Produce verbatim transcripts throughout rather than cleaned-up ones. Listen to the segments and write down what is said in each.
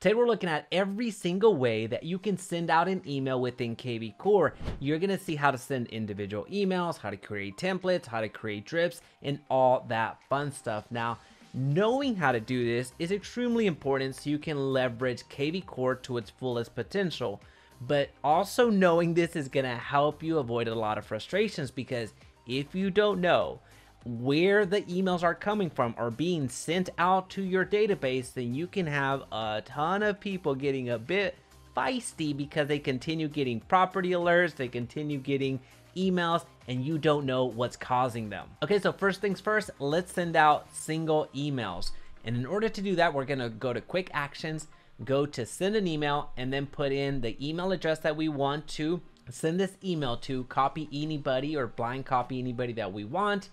Today we're looking at every single way that you can send out an email within kvCORE. You're gonna see how to send individual emails, how to create templates, how to create drips, and all that fun stuff. Now, knowing how to do this is extremely important so you can leverage kvCORE to its fullest potential. But also knowing this is gonna help you avoid a lot of frustrations, because if you don't know where the emails are coming from or being sent out to your database, then you can have a ton of people getting a bit feisty because they continue getting property alerts, they continue getting emails, and you don't know what's causing them. Okay, so first things first, let's send out single emails. And in order to do that, we're gonna go to quick actions, go to send an email, and then put in the email address that we want to send this email to, copy anybody or blind copy anybody that we want.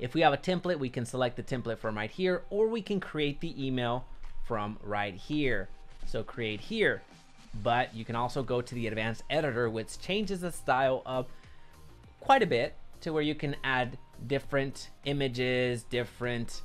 If we have a template, we can select the template from right here, or we can create the email from right here. So create here, but you can also go to the advanced editor, which changes the style up quite a bit to where you can add different images, different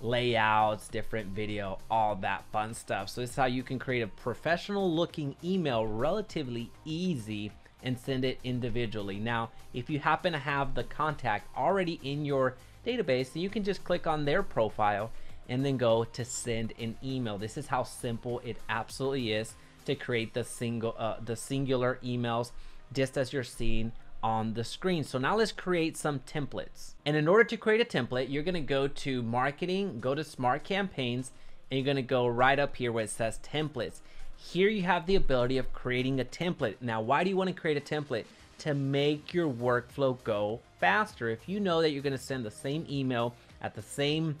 layouts, different video, all that fun stuff. So this is how you can create a professional looking email relatively easy and send it individually. Now, if you happen to have the contact already in your database, then you can just click on their profile and then go to send an email. This is how simple it absolutely is to create the single, uh, the singular emails, just as you're seeing on the screen. So now let's create some templates. And in order to create a template, you're gonna go to marketing, go to smart campaigns, and you're gonna go right up here where it says templates. Here you have the ability of creating a template. Now, why do you want to create a template? To make your workflow go faster. If you know that you're going to send the same email at the same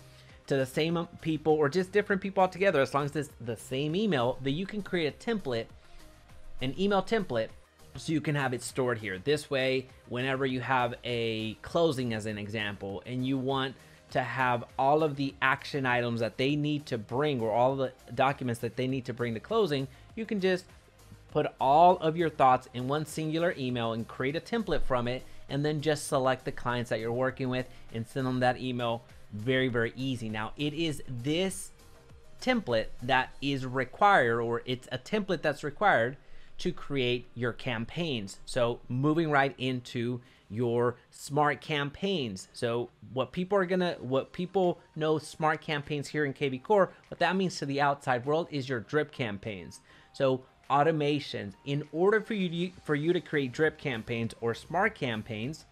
to the same people, or just different people altogether, as long as it's the same email, then you can create a template, an email template, so you can have it stored here. This way, whenever you have a closing as an example, and you want to have all of the action items that they need to bring, or all the documents that they need to bring to closing, you can just put all of your thoughts in one singular email and create a template from it, and then just select the clients that you're working with and send them that email. Very, very easy. Now, it is this template that is required, or it's a template that's required to create your campaigns. So moving right into your smart campaigns. So what people are gonna, what people know smart campaigns here in kvCORE, what that means to the outside world is your drip campaigns. So automations. In order for you to, for you to create drip campaigns or smart campaigns,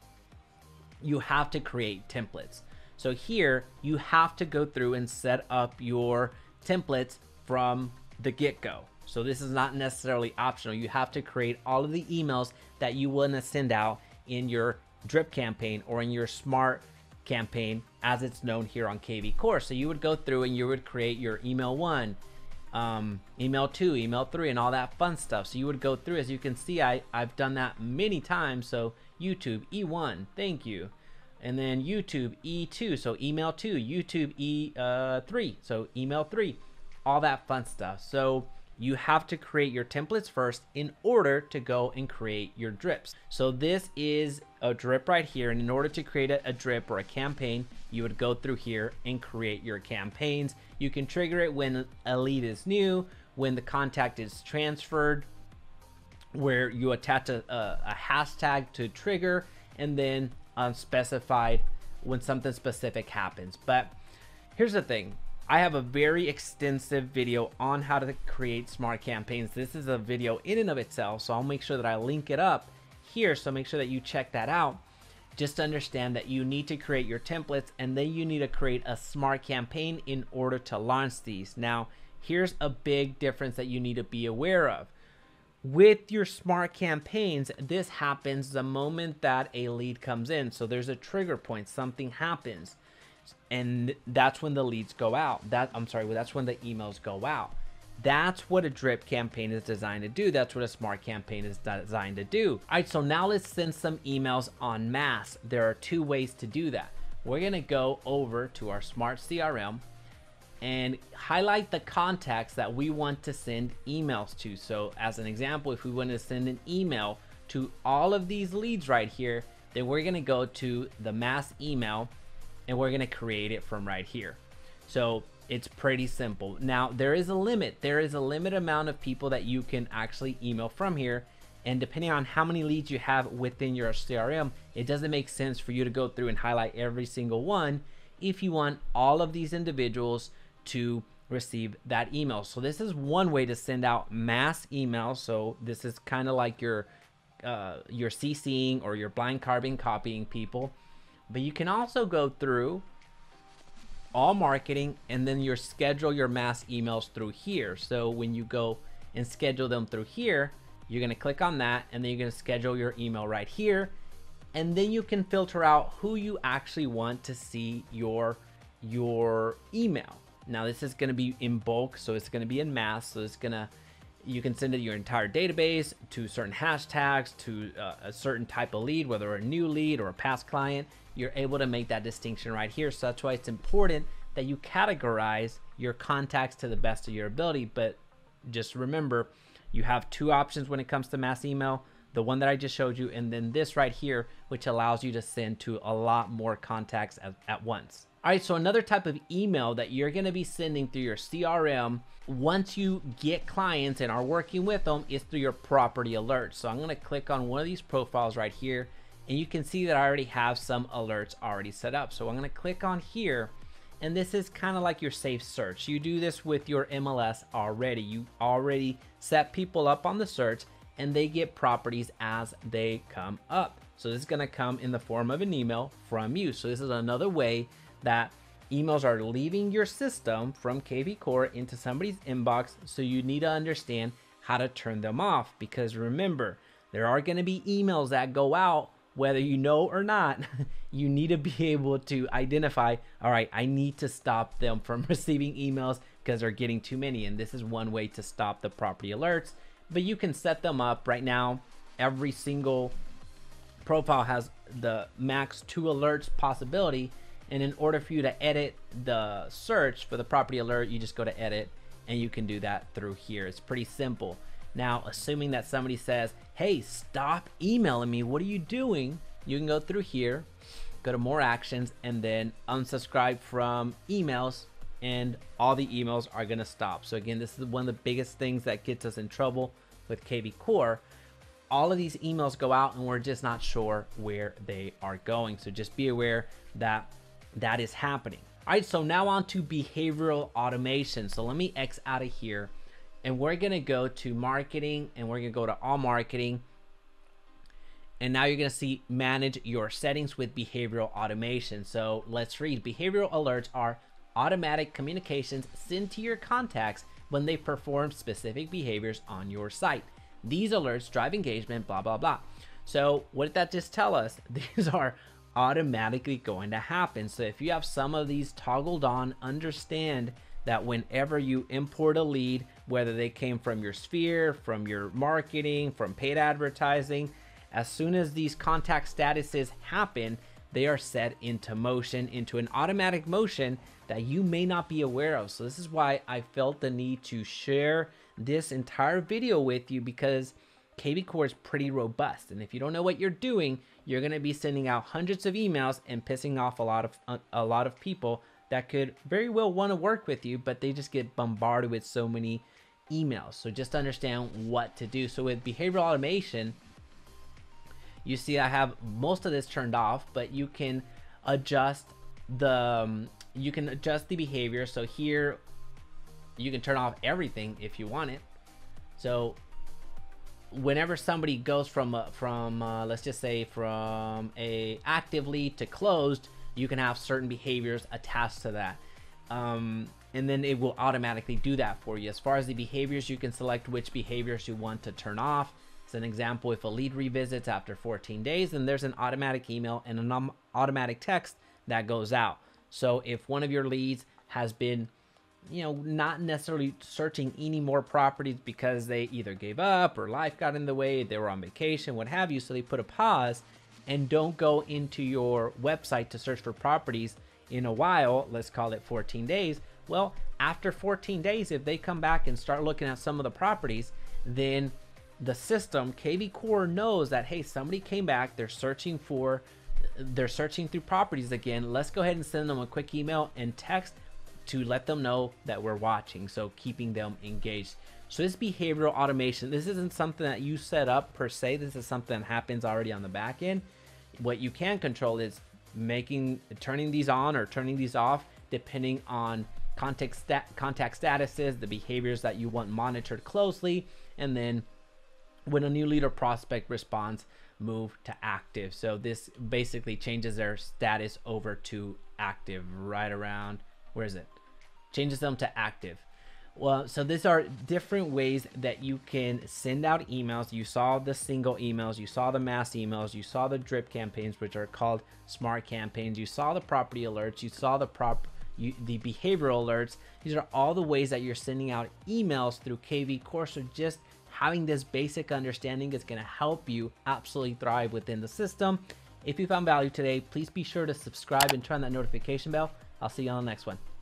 you have to create templates. So here you have to go through and set up your templates from the get-go. So this is not necessarily optional. You have to create all of the emails that you want to send out in your drip campaign or in your smart campaign, as it's known here on kvCORE. So you would go through and you would create your email one, um, email two, email three, and all that fun stuff. So you would go through, as you can see, I, I've done that many times. So YouTube E one, thank you. And then YouTube E two, so email two, YouTube E three, so email three, all that fun stuff. So you have to create your templates first in order to go and create your drips. So this is a drip right here. And in order to create a, a drip or a campaign, you would go through here and create your campaigns. You can trigger it when a lead is new, when the contact is transferred, where you attach a, a, a hashtag to trigger, and then unspecified when something specific happens. But here's the thing. I have a very extensive video on how to create smart campaigns. This is a video in and of itself, so I'll make sure that I link it up here. So make sure that you check that out. Just understand that you need to create your templates, and then you need to create a smart campaign in order to launch these. Now, here's a big difference that you need to be aware of. With your smart campaigns, this happens the moment that a lead comes in. So there's a trigger point, something happens. And that's when the leads go out. That I'm sorry, that's when the emails go out. That's what a drip campaign is designed to do. That's what a smart campaign is designed to do. All right, so now let's send some emails en masse. There are two ways to do that. We're gonna go over to our smart C R M and highlight the contacts that we want to send emails to. So as an example, if we want to send an email to all of these leads right here, then we're gonna go to the mass email, and we're gonna create it from right here. So It's pretty simple. Now, there is a limit. There is a limited amount of people that you can actually email from here. And depending on how many leads you have within your C R M, it doesn't make sense for you to go through and highlight every single one if you want all of these individuals to receive that email. So this is one way to send out mass emails. So this is kind of like your, uh, your CCing or your blind carbon copying people. But you can also go through all marketing and then your schedule your mass emails through here. So when you go and schedule them through here, you're going to click on that, and then you're going to schedule your email right here. And then you can filter out who you actually want to see your, your email. Now this is going to be in bulk, so it's going to be in mass. So it's going to, you can send it to your entire database, to certain hashtags, to uh, a certain type of lead, whether a new lead or a past client. You're able to make that distinction right here. So that's why it's important that you categorize your contacts to the best of your ability. But just remember, you have two options when it comes to mass email, the one that I just showed you, and then this right here, which allows you to send to a lot more contacts at, at once. All right, so another type of email that you're gonna be sending through your C R M once you get clients and are working with them is through your property alerts. So I'm gonna click on one of these profiles right here, and you can see that I already have some alerts already set up. So I'm gonna click on here, and this is kind of like your safe search. You do this with your M L S already. You already set people up on the search and they get properties as they come up. So this is gonna come in the form of an email from you. So this is another way that emails are leaving your system from kvCORE into somebody's inbox. So you need to understand how to turn them off, because remember, there are gonna be emails that go out whether you know or not. You need to be able to identify, all right, I need to stop them from receiving emails because they're getting too many. And this is one way to stop the property alerts, but you can set them up right now. Every single profile has the max two alerts possibility. And in order for you to edit the search for the property alert, you just go to edit and you can do that through here. It's pretty simple. Now, assuming that somebody says, hey, stop emailing me, what are you doing? You can go through here, go to more actions, and then unsubscribe from emails, and all the emails are gonna stop. So again, this is one of the biggest things that gets us in trouble with kvCORE. All of these emails go out and we're just not sure where they are going. So just be aware that that is happening. All right, so now on to behavioral automation. So let me X out of here. And we're gonna go to marketing, and we're gonna go to all marketing. And now you're gonna see manage your settings with behavioral automation. So let's read. Behavioral alerts are automatic communications sent to your contacts when they perform specific behaviors on your site. These alerts drive engagement, blah, blah, blah. So what did that just tell us? These are automatically going to happen. So if you have some of these toggled on, understand that whenever you import a lead, whether they came from your sphere, from your marketing, from paid advertising, as soon as these contact statuses happen, they are set into motion, into an automatic motion that you may not be aware of. So this is why I felt the need to share this entire video with you, because kvCORE is pretty robust. And if you don't know what you're doing, you're gonna be sending out hundreds of emails and pissing off a lot of, a, a lot of people that could very well want to work with you, but they just get bombarded with so many emails. So just understand what to do. So with behavioral automation, you see I have most of this turned off, but you can adjust the um, you can adjust the behavior. So here you can turn off everything if you want it. So whenever somebody goes from uh, from uh, let's just say from a active lead to closed, you can have certain behaviors attached to that. Um, and then it will automatically do that for you. As far as the behaviors, you can select which behaviors you want to turn off. As an example, if a lead revisits after fourteen days, then there's an automatic email and an automatic text that goes out. So if one of your leads has been, you know, not necessarily searching any more properties because they either gave up or life got in the way, they were on vacation, what have you, so they put a pause, and don't go into your website to search for properties in a while, let's call it fourteen days. Well, after fourteen days, if they come back and start looking at some of the properties, then the system, kvCORE, knows that, hey, somebody came back, they're searching for, they're searching through properties again. Let's go ahead and send them a quick email and text to let them know that we're watching, so keeping them engaged. So this behavioral automation, this isn't something that you set up per se. This is something that happens already on the back end. What you can control is making, turning these on or turning these off, depending on contact, stat, contact statuses, the behaviors that you want monitored closely, and then when a new lead or prospect responds, move to active. So this basically changes their status over to active right around, where is it? Changes them to active. Well, so these are different ways that you can send out emails. You saw the single emails, you saw the mass emails, you saw the drip campaigns, which are called smart campaigns. You saw the property alerts, you saw the prop, you, the behavioral alerts. These are all the ways that you're sending out emails through kvCORE. So just having this basic understanding is going to help you absolutely thrive within the system. If you found value today, please be sure to subscribe and turn that notification bell. I'll see you on the next one.